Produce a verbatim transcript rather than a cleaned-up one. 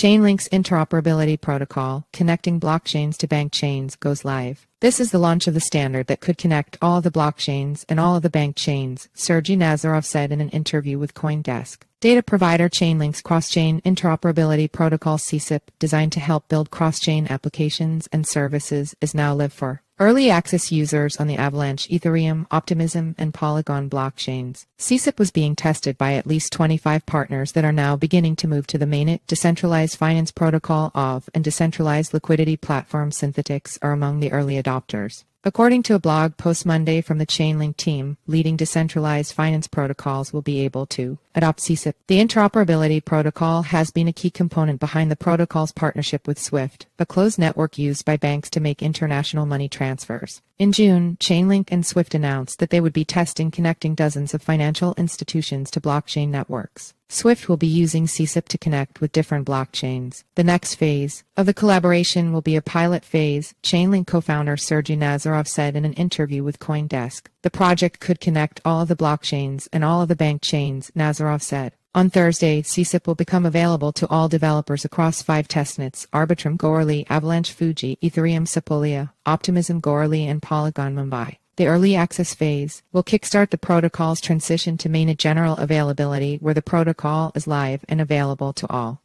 Chainlink's interoperability protocol, connecting blockchains to bank chains, goes live. This is the launch of the standard that could connect all the blockchains and all of the bank chains, Sergey Nazarov said in an interview with CoinDesk. Data provider Chainlink's cross-chain interoperability protocol C C I P, designed to help build cross-chain applications and services, is now live for early access users on the Avalanche, Ethereum, Optimism, and Polygon blockchains. C C I P was being tested by at least twenty-five partners that are now beginning to move to the mainnet. Decentralized finance protocol Aave and decentralized liquidity platform Synthetix are among the early adopters. According to a blog post Monday from the Chainlink team, leading decentralized finance protocols will be able to adopt C C I P. The interoperability protocol has been a key component behind the protocol's partnership with Swift, a closed network used by banks to make international money transfers. In June, Chainlink and Swift announced that they would be testing connecting dozens of financial institutions to blockchain networks. Swift will be using C C I P to connect with different blockchains. The next phase of the collaboration will be a pilot phase, Chainlink co-founder Sergey Nazarov said in an interview with CoinDesk. The project could connect all of the blockchains and all of the bank chains, Nazarov said. On Thursday, C C I P will become available to all developers across five testnets: Arbitrum Goerli, Avalanche Fuji, Ethereum Sepolia, Optimism Goerli, and Polygon Mumbai. The early access phase will kickstart the protocol's transition to mainnet general availability, where the protocol is live and available to all.